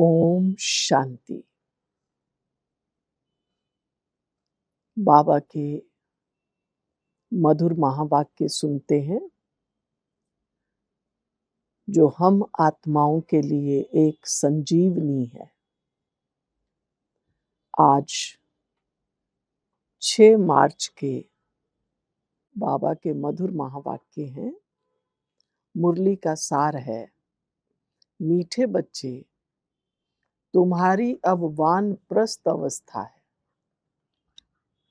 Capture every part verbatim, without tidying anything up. ओम शांति। बाबा के मधुर महावाक्य सुनते हैं जो हम आत्माओं के लिए एक संजीवनी है। आज छह मार्च के बाबा के मधुर महावाक्य हैं। मुरली का सार है, मीठे बच्चे तुम्हारी अब वानप्रस्थ अवस्था है।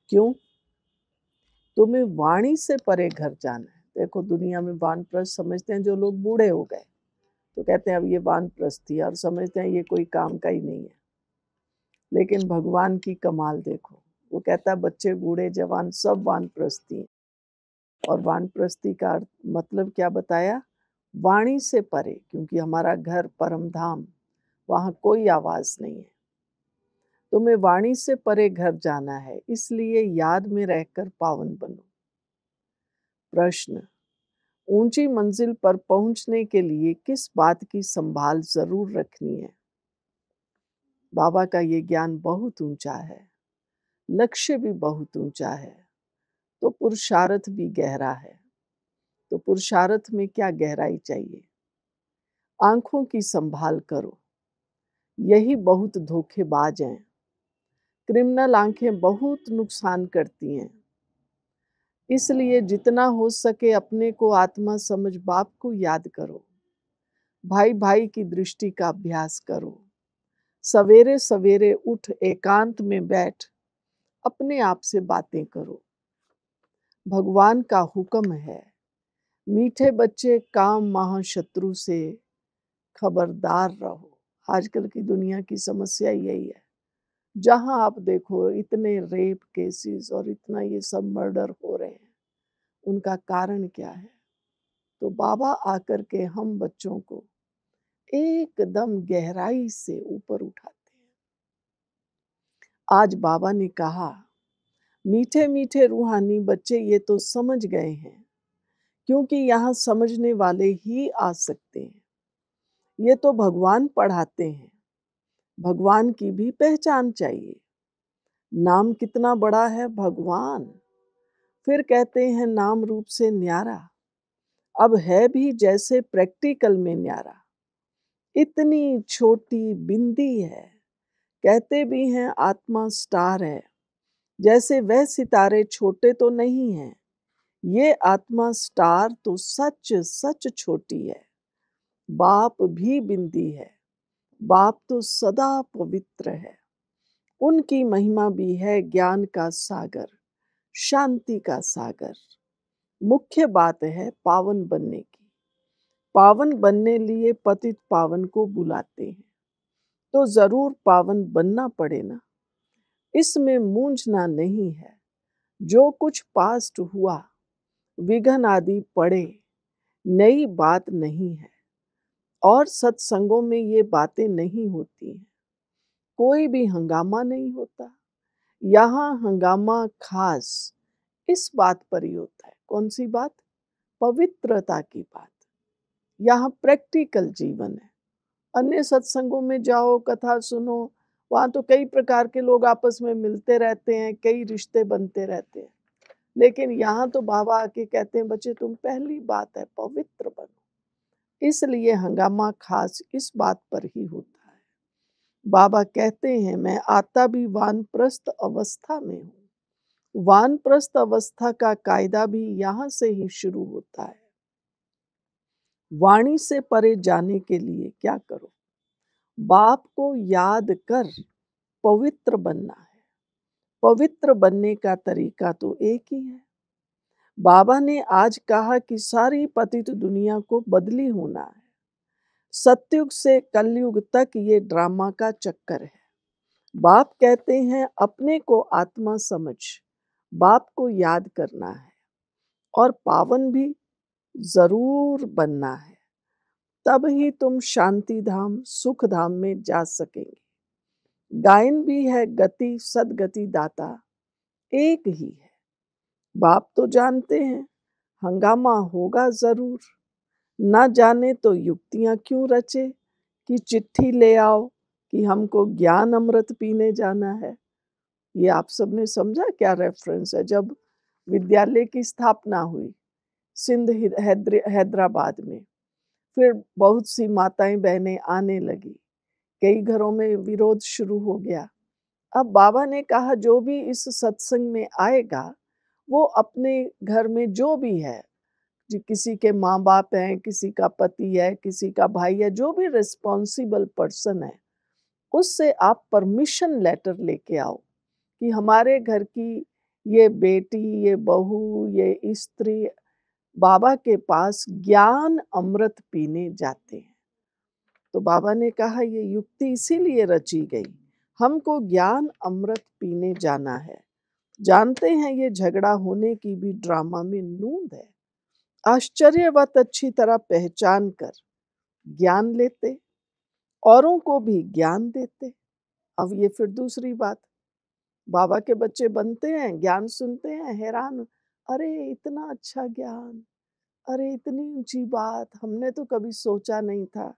क्यों? तुम्हें वाणी से परे घर जाना है। देखो, दुनिया में वानप्रस्थ समझते हैं जो लोग बूढ़े हो गए, तो कहते हैं अब ये वानप्रस्थ थी और समझते हैं ये कोई काम का ही नहीं है। लेकिन भगवान की कमाल देखो, वो कहता है बच्चे बूढ़े जवान सब वानप्रस्थी। और वानप्रस्थी का अर्थ मतलब क्या बताया? वाणी से परे, क्योंकि हमारा घर परमधाम, वहाँ कोई आवाज़ नहीं है। तुम्हें वाणी से परे घर जाना है, इसलिए याद में रहकर पावन बनो। प्रश्न: ऊंची मंजिल पर पहुंचने के लिए किस बात की संभाल जरूर रखनी है? बाबा का ये ज्ञान बहुत ऊंचा है, लक्ष्य भी बहुत ऊंचा है, तो पुरुषार्थ भी गहरा है। तो पुरुषार्थ में क्या गहराई चाहिए? आंखों की संभाल करो, यही बहुत धोखेबाज हैं। क्रिमिनल आंखें बहुत नुकसान करती हैं। इसलिए जितना हो सके अपने को आत्मा समझ बाप को याद करो। भाई भाई की दृष्टि का अभ्यास करो। सवेरे सवेरे उठ एकांत में बैठ अपने आप से बातें करो। भगवान का हुक्म है, मीठे बच्चे काम महाशत्रु से खबरदार रहो। आजकल की दुनिया की समस्या यही है, जहां आप देखो इतने रेप केसेस और इतना ये सब मर्डर हो रहे हैं, उनका कारण क्या है? तो बाबा आकर के हम बच्चों को एकदम गहराई से ऊपर उठाते हैं। आज बाबा ने कहा, मीठे मीठे रूहानी बच्चे ये तो समझ गए हैं, क्योंकि यहाँ समझने वाले ही आ सकते हैं। ये तो भगवान पढ़ाते हैं, भगवान की भी पहचान चाहिए। नाम कितना बड़ा है भगवान, फिर कहते हैं नाम रूप से न्यारा। अब है भी जैसे प्रैक्टिकल में न्यारा, इतनी छोटी बिंदी है। कहते भी हैं आत्मा स्टार है, जैसे वह सितारे छोटे तो नहीं हैं, ये आत्मा स्टार तो सच सच छोटी है। बाप भी बिंदी है, बाप तो सदा पवित्र है। उनकी महिमा भी है ज्ञान का सागर, शांति का सागर। मुख्य बात है पावन बनने की। पावन बनने लिए पतित पावन को बुलाते हैं, तो जरूर पावन बनना पड़े ना। इसमें मूंझना नहीं है। जो कुछ पास्ट हुआ, विघन आदि पड़े, नई बात नहीं है। और सत्संगों में ये बातें नहीं होती हैं, कोई भी हंगामा नहीं होता। यहाँ हंगामा खास इस बात पर ही होता है। कौन सी बात? पवित्रता की बात। यहाँ प्रैक्टिकल जीवन है। अन्य सत्संगों में जाओ, कथा सुनो, वहाँ तो कई प्रकार के लोग आपस में मिलते रहते हैं, कई रिश्ते बनते रहते हैं। लेकिन यहाँ तो बाबा आके कहते हैं बच्चे तुम, पहली बात है पवित्र बनो। इसलिए हंगामा खास इस बात पर ही होता है। बाबा कहते हैं मैं आता भी वानप्रस्थ अवस्था में हूँ। वानप्रस्थ अवस्था का कायदा भी यहाँ से ही शुरू होता है। वाणी से परे जाने के लिए क्या करो? बाप को याद कर पवित्र बनना है। पवित्र बनने का तरीका तो एक ही है। बाबा ने आज कहा कि सारी पतित दुनिया को बदली होना है। सतयुग से कलयुग तक ये ड्रामा का चक्कर है। बाप कहते हैं अपने को आत्मा समझ बाप को याद करना है और पावन भी जरूर बनना है। तब ही तुम शांति धाम, सुख धाम में जा सकेंगे। गायन भी है गति, सदगति दाता एक ही है। बाप तो जानते हैं हंगामा होगा जरूर। ना जाने तो युक्तियां क्यों रचे कि चिट्ठी ले आओ, कि हमको ज्ञान अमृत पीने जाना है। ये आप सबने समझा क्या रेफरेंस है। जब विद्यालय की स्थापना हुई सिंध हैदराबाद में, फिर बहुत सी माताएं बहनें आने लगी, कई घरों में विरोध शुरू हो गया। अब बाबा ने कहा जो भी इस सत्संग में आएगा वो अपने घर में जो भी है, जो किसी के माँ बाप हैं, किसी का पति है, किसी का भाई है, जो भी रिस्पॉन्सिबल पर्सन है, उससे आप परमिशन लेटर लेके आओ कि हमारे घर की ये बेटी, ये बहू, ये स्त्री बाबा के पास ज्ञान अमृत पीने जाते हैं। तो बाबा ने कहा ये युक्ति इसीलिए रची गई, हमको ज्ञान अमृत पीने जाना है। जानते हैं ये झगड़ा होने की भी ड्रामा में नूंद है। आश्चर्यवत अच्छी तरह पहचान कर ज्ञान लेते, औरों को भी ज्ञान देते। अब ये फिर दूसरी बात, बाबा के बच्चे बनते हैं, ज्ञान सुनते हैं, हैरान, अरे इतना अच्छा ज्ञान, अरे इतनी ऊंची बात, हमने तो कभी सोचा नहीं था।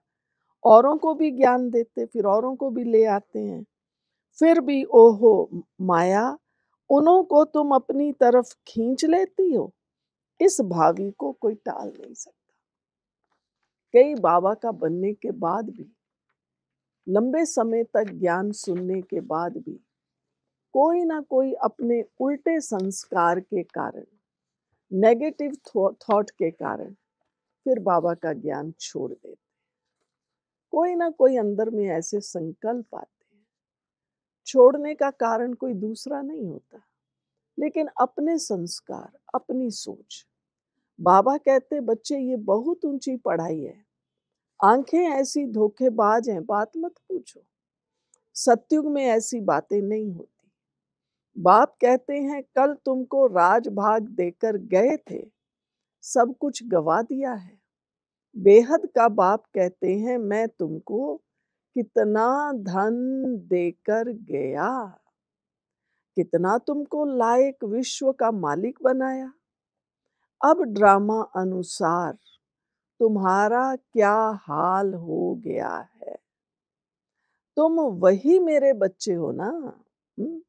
औरों को भी ज्ञान देते, फिर औरों को भी ले आते हैं। फिर भी ओहो माया, उनों को तुम अपनी तरफ खींच लेती हो, इस भावी को कोई टाल नहीं सकता। कई बाबा का बनने के बाद भी, लंबे समय तक ज्ञान सुनने के बाद भी, कोई ना कोई अपने उल्टे संस्कार के कारण, नेगेटिव थॉट के कारण फिर बाबा का ज्ञान छोड़ देते। कोई ना कोई अंदर में ऐसे संकल्प आते हैं। छोड़ने का कारण कोई दूसरा नहीं होता, लेकिन अपने संस्कार, अपनी सोच। बाबा कहते बच्चे ये बहुत ऊंची पढ़ाई है, आंखें ऐसी धोखेबाज हैं, बात मत पूछो, सत्युग में ऐसी बातें नहीं होती। बाप कहते हैं कल तुमको राजभाग देकर गए थे, सब कुछ गवा दिया है। बेहद का बाप कहते हैं मैं तुमको कितना धन देकर गया, कितना तुमको लायक विश्व का मालिक बनाया, अब ड्रामा अनुसार तुम्हारा क्या हाल हो गया है। तुम वही मेरे बच्चे हो ना। हुँ?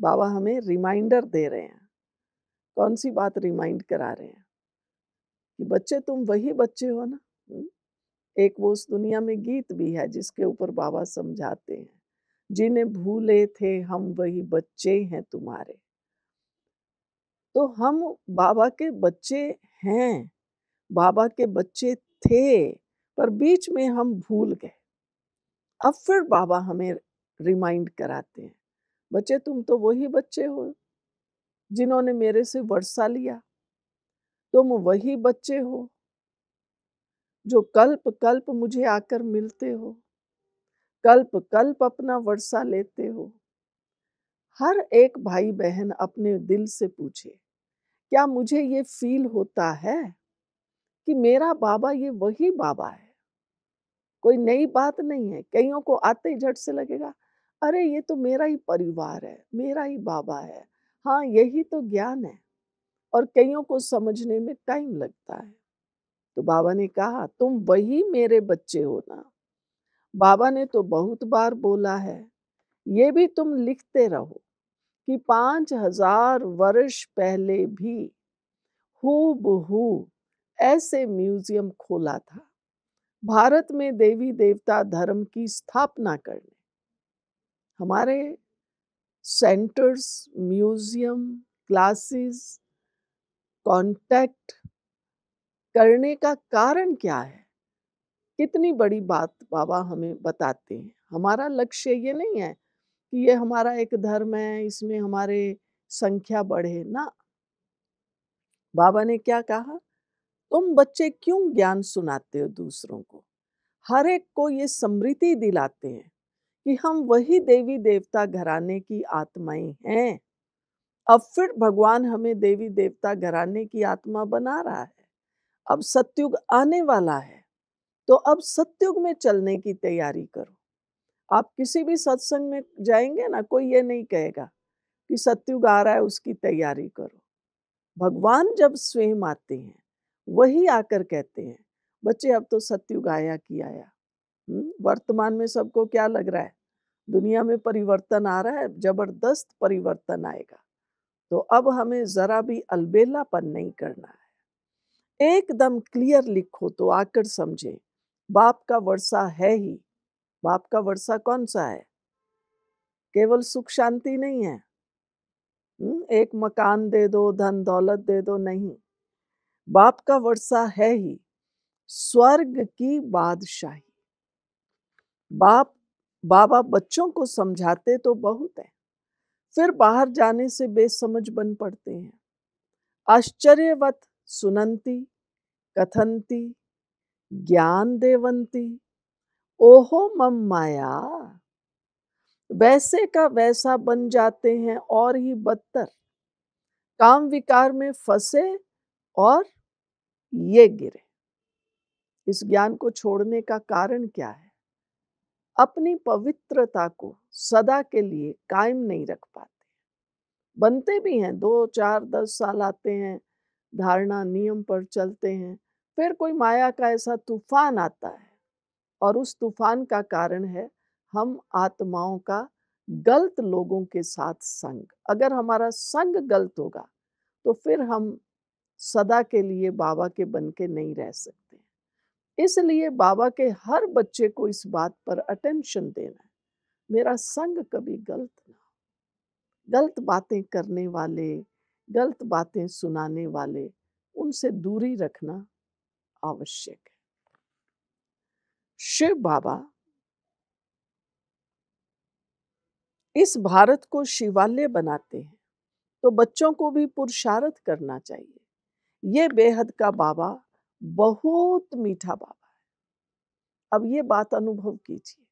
बाबा हमें रिमाइंडर दे रहे हैं। कौन सी बात रिमाइंड करा रहे हैं कि बच्चे तुम वही बच्चे हो ना। हुँ? एक वो उस दुनिया में गीत भी है जिसके ऊपर बाबा समझाते हैं, जिन्हें भूले थे हम वही बच्चे हैं तुम्हारे। तो हम बाबा के बच्चे हैं, बाबा के बच्चे थे, पर बीच में हम भूल गए। अब फिर बाबा हमें रिमाइंड कराते हैं बच्चे तुम तो वही बच्चे हो जिन्होंने मेरे से वर्षा लिया, तुम वही बच्चे हो जो कल्प कल्प मुझे आकर मिलते हो, कल्प कल्प अपना वर्षा लेते हो। हर एक भाई बहन अपने दिल से पूछे क्या मुझे ये फील होता है कि मेरा बाबा ये वही बाबा है। कोई नई बात नहीं है। कईयों को आते ही झट से लगेगा अरे ये तो मेरा ही परिवार है, मेरा ही बाबा है, हाँ यही तो ज्ञान है। और कईयों को समझने में टाइम लगता है। तो बाबा ने कहा तुम वही मेरे बच्चे हो ना। बाबा ने तो बहुत बार बोला है, ये भी तुम लिखते रहो कि पाँच हजार वर्ष पहले भी हूबहू ऐसे म्यूजियम खोला था भारत में देवी देवता धर्म की स्थापना करने। हमारे सेंटर्स, म्यूजियम, क्लासेस, कांटेक्ट करने का कारण क्या है। कितनी बड़ी बात बाबा हमें बताते हैं। हमारा लक्ष्य ये नहीं है कि ये हमारा एक धर्म है, इसमें हमारे संख्या बढ़े ना। बाबा ने क्या कहा, तुम बच्चे क्यों ज्ञान सुनाते हो दूसरों को, हर एक को ये स्मृति दिलाते हैं कि हम वही देवी देवता घराने की आत्माएं हैं। अब फिर भगवान हमें देवी देवता घराने की आत्मा बना रहा है। अब सतयुग आने वाला है, तो अब सतयुग में चलने की तैयारी करो। आप किसी भी सत्संग में जाएंगे ना, कोई ये नहीं कहेगा कि सतयुग आ रहा है उसकी तैयारी करो। भगवान जब स्वयं आते हैं वही आकर कहते हैं बच्चे अब तो सतयुग आया कि आया, वर्तमान में सबको क्या लग रहा है, दुनिया में परिवर्तन आ रहा है, जबरदस्त परिवर्तन आएगा। तो अब हमें जरा भी अलबेलापन नहीं करना है, एकदम क्लियर लिखो तो आकर समझे। बाप का वर्षा है ही, बाप का वर्षा कौन सा है? केवल सुख शांति नहीं है, एक मकान दे दो, धन दौलत दे दो, नहीं। बाप का वर्षा है ही स्वर्ग की बादशाही। बाप बाबा बच्चों को समझाते तो बहुत है, फिर बाहर जाने से बेसमझ बन पड़ते हैं। आश्चर्यवत सुनंती कथंती ज्ञान देवंती ओहो मम माया, वैसे का वैसा बन जाते हैं और ही बदतर, काम विकार में फंसे और ये गिरे। इस ज्ञान को छोड़ने का कारण क्या है? अपनी पवित्रता को सदा के लिए कायम नहीं रख पाते। बनते भी हैं, दो चार दस साल आते हैं, धारणा नियम पर चलते हैं, फिर कोई माया का ऐसा तूफान आता है और उस तूफान का कारण है हम आत्माओं का गलत लोगों के साथ संग। अगर हमारा संग गलत होगा तो फिर हम सदा के लिए बाबा के बन के नहीं रह सकते। इसलिए बाबा के हर बच्चे को इस बात पर अटेंशन देना है, मेरा संग कभी गलत ना, गलत बातें करने वाले, गलत बातें सुनाने वाले, उनसे दूरी रखना आवश्यक है। शिव बाबा इस भारत को शिवालय बनाते हैं, तो बच्चों को भी पुरुषार्थ करना चाहिए। ये बेहद का बाबा बहुत मीठा बाबा है। अब ये बात अनुभव कीजिए,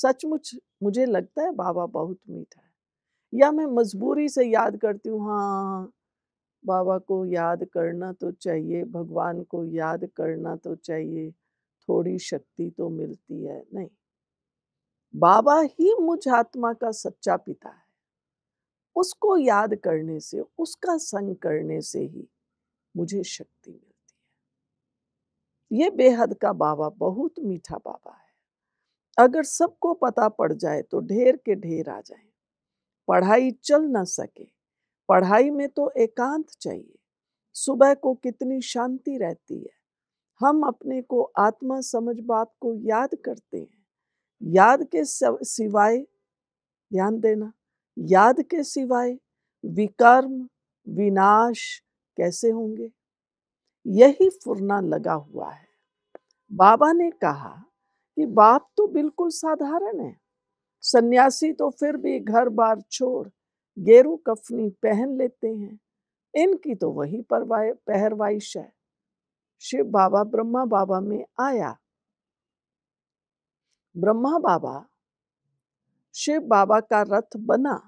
सचमुच मुझे लगता है बाबा बहुत मीठा है, या मैं मजबूरी से याद करती हूँ। हाँ, बाबा को याद करना तो चाहिए, भगवान को याद करना तो चाहिए, थोड़ी शक्ति तो मिलती है। नहीं, बाबा ही मुझ आत्मा का सच्चा पिता है। उसको याद करने से, उसका संग करने से ही मुझे शक्ति मिलती है। ये बेहद का बाबा बहुत मीठा बाबा है। अगर सबको पता पड़ जाए तो ढेर के ढेर आ जाए, पढ़ाई चल ना सके। पढ़ाई में तो एकांत चाहिए। सुबह को कितनी शांति रहती है। हम अपने को आत्मा समझ बाप को याद करते हैं। याद के सिवाय, ध्यान देना, याद के सिवाय विकर्म विनाश कैसे होंगे? यही फुरना लगा हुआ है। बाबा ने कहा कि बाप तो बिल्कुल साधारण है, सन्यासी तो फिर भी घर बार छोड़ गेरू कफनी पहन लेते हैं, इनकी तो वही परवाह पहरवाइश है। शिव बाबा ब्रह्मा बाबा में आया। ब्रह्मा बाबा शिव बाबा का रथ बना,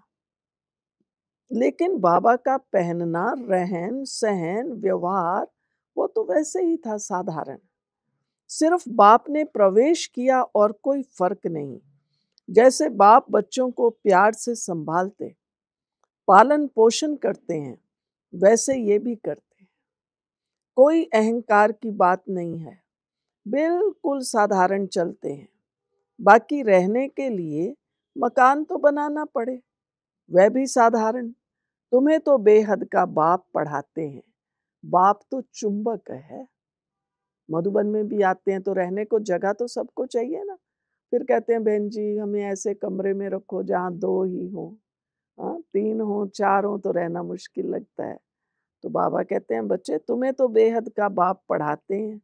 लेकिन बाबा का पहनना, रहन सहन, व्यवहार वो तो वैसे ही था, साधारण। सिर्फ बाप ने प्रवेश किया और कोई फर्क नहीं। जैसे बाप बच्चों को प्यार से संभालते, पालन पोषण करते हैं, वैसे ये भी करते हैं। कोई अहंकार की बात नहीं है, बिल्कुल साधारण चलते हैं। बाकी रहने के लिए मकान तो बनाना पड़े, वह भी साधारण। तुम्हें तो बेहद का बाप पढ़ाते हैं। बाप तो चुंबक है। मधुबन में भी आते हैं तो रहने को जगह तो सबको चाहिए ना। फिर कहते हैं बहन जी हमें ऐसे कमरे में रखो जहाँ दो ही हो, हाँ तीन हो, चार हो तो रहना मुश्किल लगता है। तो बाबा कहते हैं बच्चे तुम्हें तो बेहद का बाप पढ़ाते हैं,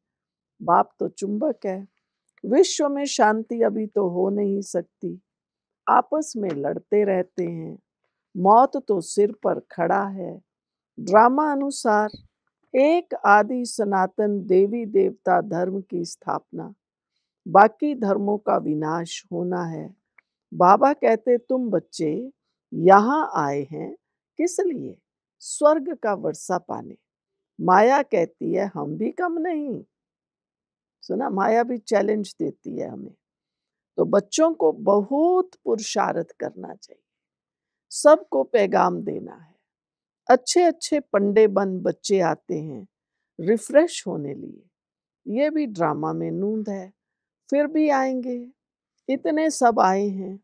बाप तो चुंबक है। विश्व में शांति अभी तो हो नहीं सकती, आपस में लड़ते रहते हैं, मौत तो सिर पर खड़ा है। ड्रामा अनुसार एक आदि सनातन देवी देवता धर्म की स्थापना, बाकी धर्मों का विनाश होना है। बाबा कहते तुम बच्चे यहाँ आए हैं किस लिए? स्वर्ग का वर्षा पाने। माया कहती है हम भी कम नहीं, सुना, माया भी चैलेंज देती है हमें। तो बच्चों को बहुत पुरुषार्थ करना चाहिए, सबको पैगाम देना है। अच्छे अच्छे पंडे बन बच्चे आते हैं रिफ्रेश होने लिए। ये भी ड्रामा में नूंद है, फिर भी आएंगे, इतने सब आए हैं,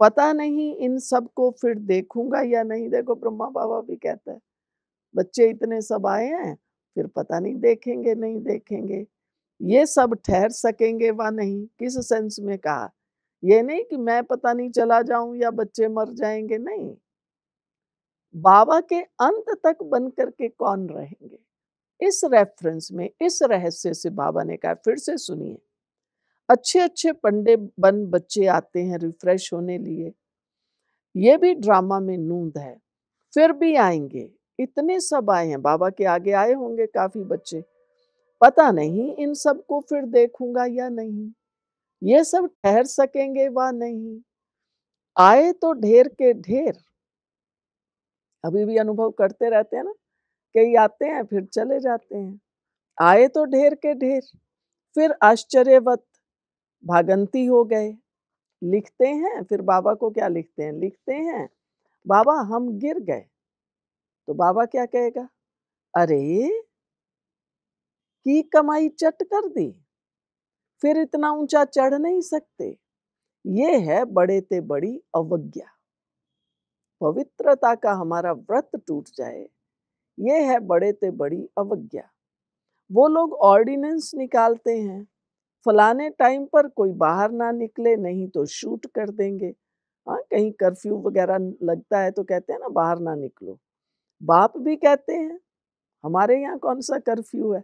पता नहीं इन सब को फिर देखूंगा या नहीं। देखो ब्रह्मा बाबा भी कहता है बच्चे इतने सब आए हैं, फिर पता नहीं देखेंगे नहीं देखेंगे, ये सब ठहर सकेंगे वा नहीं। किस सेंस में कहा, ये नहीं कि मैं पता नहीं चला जाऊं या बच्चे मर जाएंगे, नहीं, बाबा के अंत तक बन करके कौन रहेंगे। इस रेफरेंस में, इस रहस्य से बाबा ने कहा। फिर से सुनिए, अच्छे अच्छे पंडे बन बच्चे आते हैं रिफ्रेश होने लिए, ये भी ड्रामा में नूंद है। फिर भी आएंगे, इतने सब आए हैं, बाबा के आगे आए होंगे काफी बच्चे, पता नहीं इन सब को फिर देखूंगा या नहीं, ये सब ठहर सकेंगे वा नहीं। आए तो ढेर के ढेर, अभी भी अनुभव करते रहते हैं ना, कई आते हैं फिर चले जाते हैं। आए तो ढेर के ढेर, फिर आश्चर्यवत भागंती हो गए। लिखते हैं फिर बाबा को, क्या लिखते हैं, लिखते हैं बाबा हम गिर गए। तो बाबा क्या कहेगा, अरे की कमाई चट कर दी, फिर इतना ऊंचा चढ़ नहीं सकते। ये है बड़े ते बड़ी अवज्ञा। पवित्रता का हमारा व्रत टूट जाए, ये है बड़े ते बड़ी अवज्ञा। वो लोग ऑर्डिनेंस निकालते हैं, फलाने टाइम पर कोई बाहर ना निकले नहीं तो शूट कर देंगे। हाँ, कहीं कर्फ्यू वगैरह लगता है तो कहते हैं ना बाहर ना निकलो। बाप भी कहते हैं, हमारे यहाँ कौन सा कर्फ्यू है,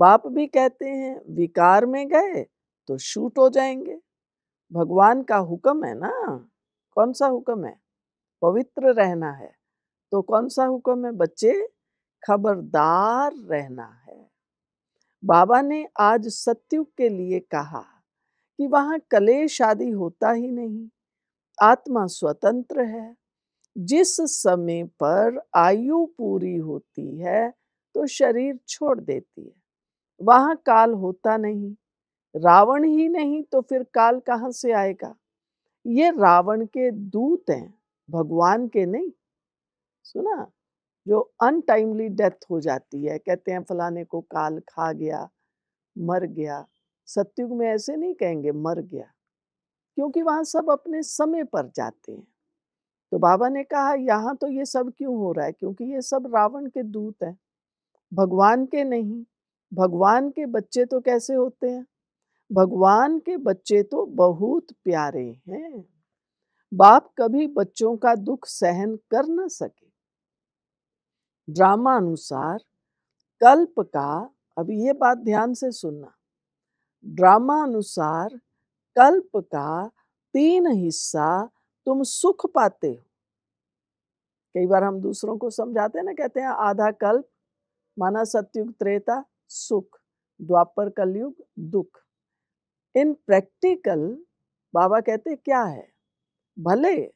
बाप भी कहते हैं विकार में गए तो शूट हो जाएंगे। भगवान का हुक्म है ना, कौन सा हुक्म है, पवित्र रहना है। तो कौन सा हुक्म है बच्चे, खबरदार रहना है। बाबा ने आज सत्युग के लिए कहा कि वहाँ कलेश आदि होता ही नहीं, आत्मा स्वतंत्र है। जिस समय पर आयु पूरी होती है तो शरीर छोड़ देती है, वहाँ काल होता नहीं। रावण ही नहीं तो फिर काल कहाँ से आएगा। ये रावण के दूत हैं, भगवान के नहीं। सुना, जो अनटाइमली डेथ हो जाती है, कहते हैं फलाने को काल खा गया मर गया। सत्युग में ऐसे नहीं कहेंगे मर गया, क्योंकि वहाँ सब अपने समय पर जाते हैं। तो बाबा ने कहा यहाँ तो ये सब क्यों हो रहा है, क्योंकि ये सब रावण के दूत हैं, भगवान के नहीं। भगवान के बच्चे तो कैसे होते हैं, भगवान के बच्चे तो बहुत प्यारे हैं। बाप कभी बच्चों का दुख सहन कर ना सके। ड्रामा अनुसार कल्प का, अभी ये बात ध्यान से सुनना, ड्रामा अनुसार कल्प का तीन हिस्सा तुम सुख पाते हो। कई बार हम दूसरों को समझाते हैं ना, कहते हैं आधा कल्प माना सतयुग त्रेता सुख, द्वापर कलयुग दुख। इन प्रैक्टिकल बाबा कहते क्या है, भले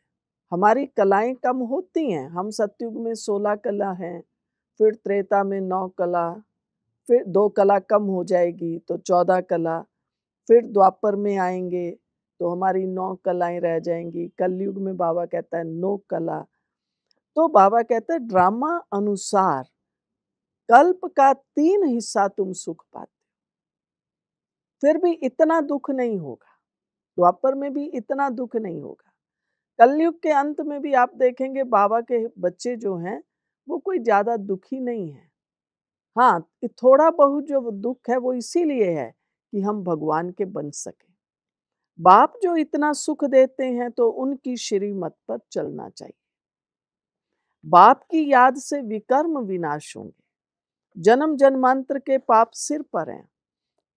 हमारी कलाएं कम होती हैं, हम सतयुग में सोलह कला हैं, फिर त्रेता में नौ कला, फिर दो कला कम हो जाएगी तो चौदह कला, फिर द्वापर में आएंगे तो हमारी नौ कलाएं रह जाएंगी, कलयुग में बाबा कहता है नौ कला। तो बाबा कहता है ड्रामा अनुसार कल्प का तीन हिस्सा तुम सुख पाते, फिर भी इतना दुख नहीं होगा, द्वापर में भी इतना दुख नहीं होगा, कलयुग के अंत में भी आप देखेंगे बाबा के बच्चे जो हैं वो कोई ज़्यादा दुखी नहीं है। हाँ, थोड़ा बहुत जो दुख है वो इसीलिए है कि हम भगवान के बन सकें। बाप जो इतना सुख देते हैं तो उनकी श्रीमत पर चलना चाहिए। बाप की याद से विकर्म विनाश होंगे, जन्म जन्मांतर के पाप सिर पर हैं।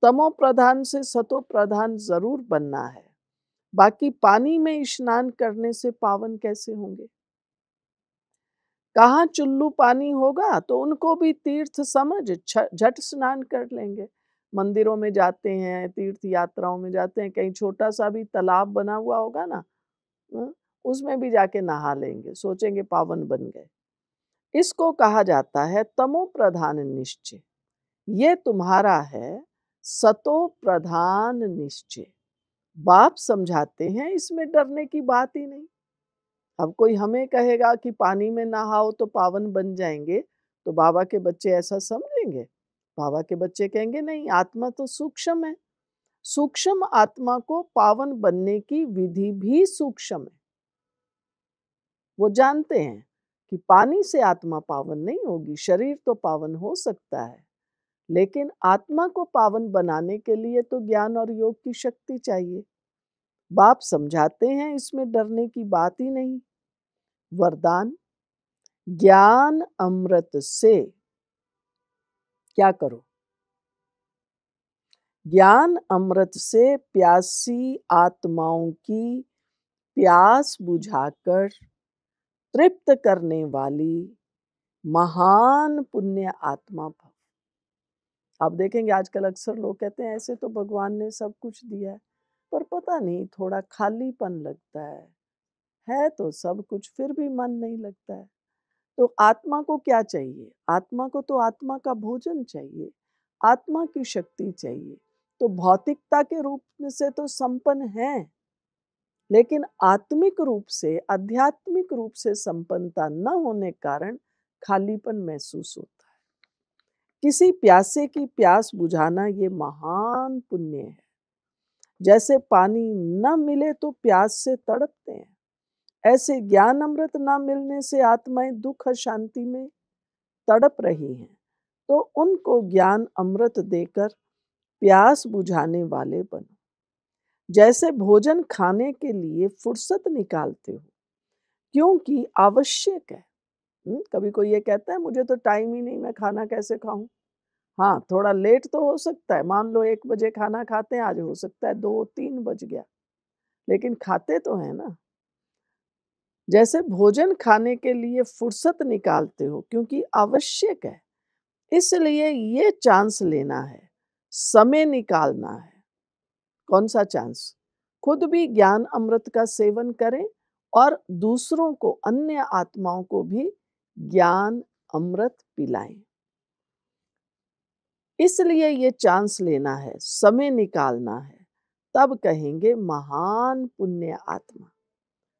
तमो प्रधान से सतो प्रधान जरूर बनना है, बाकी पानी में स्नान करने से पावन कैसे होंगे। कहाँ चुल्लू पानी होगा तो उनको भी तीर्थ समझ झट स्नान कर लेंगे। मंदिरों में जाते हैं, तीर्थ यात्राओं में जाते हैं, कहीं छोटा सा भी तालाब बना हुआ होगा ना, उसमें भी जाके नहा लेंगे, सोचेंगे पावन बन गए। इसको कहा जाता है तमो प्रधान निश्चय। ये तुम्हारा है सतो प्रधान निश्चय। बाप समझाते हैं, इसमें डरने की बात ही नहीं। अब कोई हमें कहेगा कि पानी में नहाओ तो पावन बन जाएंगे, तो बाबा के बच्चे ऐसा समझेंगे? बाबा के बच्चे कहेंगे नहीं, आत्मा तो सूक्ष्म है, सूक्ष्म आत्मा को पावन बनने की विधि भी सूक्ष्म है। वो जानते हैं कि पानी से आत्मा पावन नहीं होगी, शरीर तो पावन हो सकता है, लेकिन आत्मा को पावन बनाने के लिए तो ज्ञान और योग की शक्ति चाहिए। बाप समझाते हैं, इसमें डरने की बात ही नहीं। वरदान ज्ञान अमृत से क्या करो? ज्ञान अमृत से प्यासी आत्माओं की प्यास बुझाकर तृप्त करने वाली महान पुण्य आत्मा भव। आप देखेंगे आजकल अक्सर लोग कहते हैं ऐसे तो भगवान ने सब कुछ दिया है, पर पता नहीं थोड़ा खालीपन लगता है, है तो सब कुछ फिर भी मन नहीं लगता है। तो आत्मा को क्या चाहिए? आत्मा को तो आत्मा का भोजन चाहिए, आत्मा की शक्ति चाहिए। तो भौतिकता के रूप से तो संपन्न है, लेकिन आत्मिक रूप से, आध्यात्मिक रूप से संपन्नता न होने कारण खालीपन महसूस होता है। किसी प्यासे की प्यास बुझाना ये महान पुण्य है। जैसे पानी न मिले तो प्यास से तड़पते हैं, ऐसे ज्ञान अमृत न मिलने से आत्माएं दुख अशांति में तड़प रही हैं। तो उनको ज्ञान अमृत देकर प्यास बुझाने वाले बनो। जैसे भोजन खाने के लिए फुर्सत निकालते हो, क्योंकि आवश्यक है। हुँ? कभी कोई ये कहता है मुझे तो टाइम ही नहीं, मैं खाना कैसे खाऊं? हाँ, थोड़ा लेट तो हो सकता है। मान लो एक बजे खाना खाते हैं, आज हो सकता है दो तीन बज गया, लेकिन खाते तो हैं ना। जैसे भोजन खाने के लिए फुर्सत निकालते हो, क्योंकि आवश्यक है, इसलिए ये चांस लेना है, समय निकालना है। कौन सा चांस? खुद भी ज्ञान अमृत का सेवन करें और दूसरों को, अन्य आत्माओं को भी ज्ञान अमृत पिलाएं। इसलिए ये चांस लेना है, समय निकालना है, तब कहेंगे महान पुण्य आत्मा।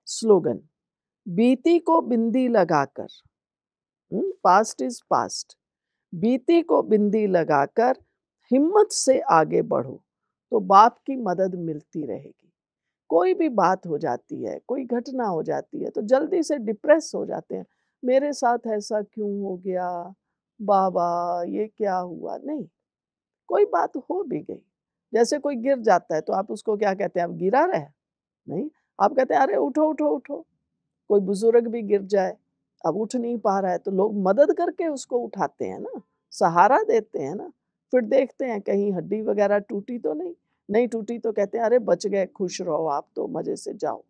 स्लोगन, बीती को बिंदी लगाकर, पास्ट इज पास्ट, बीती को बिंदी लगाकर हिम्मत से आगे बढ़ो तो बाप की मदद मिलती रहेगी। कोई भी बात हो जाती है, कोई घटना हो जाती है, तो जल्दी से डिप्रेस हो जाते हैं। मेरे साथ ऐसा क्यों हो गया बाबा, ये क्या हुआ? नहीं, कोई बात हो भी गई। जैसे कोई गिर जाता है तो आप उसको क्या कहते हैं? आप गिरा रहे? नहीं, आप कहते हैं अरे उठो उठो उठो। कोई बुजुर्ग भी गिर जाए, अब उठ नहीं पा रहा है, तो लोग मदद करके उसको उठाते हैं ना, सहारा देते हैं ना। फिर देखते हैं कहीं हड्डी वगैरह टूटी तो नहीं, नहीं टूटी तो कहते हैं अरे बच गए, खुश रहो आप, तो मजे से जाओ।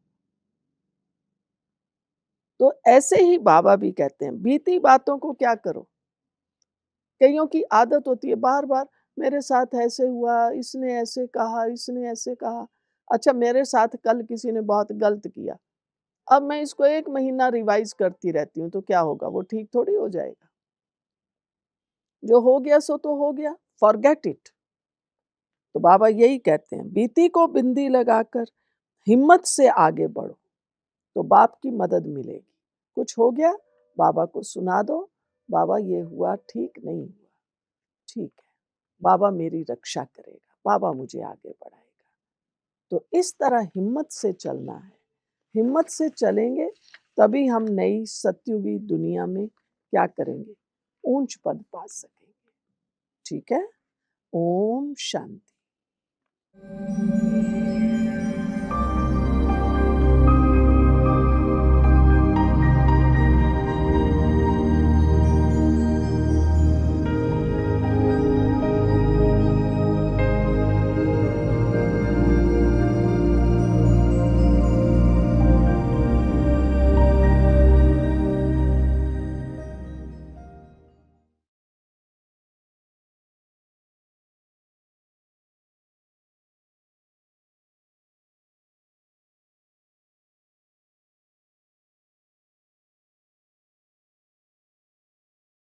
तो ऐसे ही बाबा भी कहते हैं, बीती बातों को क्या करो। कईयों की आदत होती है बार बार मेरे साथ ऐसे हुआ, इसने ऐसे कहा, इसने ऐसे कहा। अच्छा, मेरे साथ कल किसी ने बहुत गलत किया, अब मैं इसको एक महीना रिवाइज करती रहती हूँ, तो क्या होगा? वो ठीक थोड़ी हो जाएगा। जो हो गया सो तो हो गया, फॉरगेट इट। तो बाबा यही कहते हैं, बीती को बिंदी लगाकर हिम्मत से आगे बढ़ो तो बाप की मदद मिलेगी। कुछ हो गया बाबा को सुना दो, बाबा ये हुआ, ठीक नहीं हुआ, ठीक है, बाबा मेरी रक्षा करेगा, बाबा मुझे आगे बढ़ाएगा। तो इस तरह हिम्मत से चलना है। हिम्मत से चलेंगे तभी हम नई सतयुगी दुनिया में क्या करेंगे? ऊंच पद पा सकेंगे। ठीक है, ओम शांति।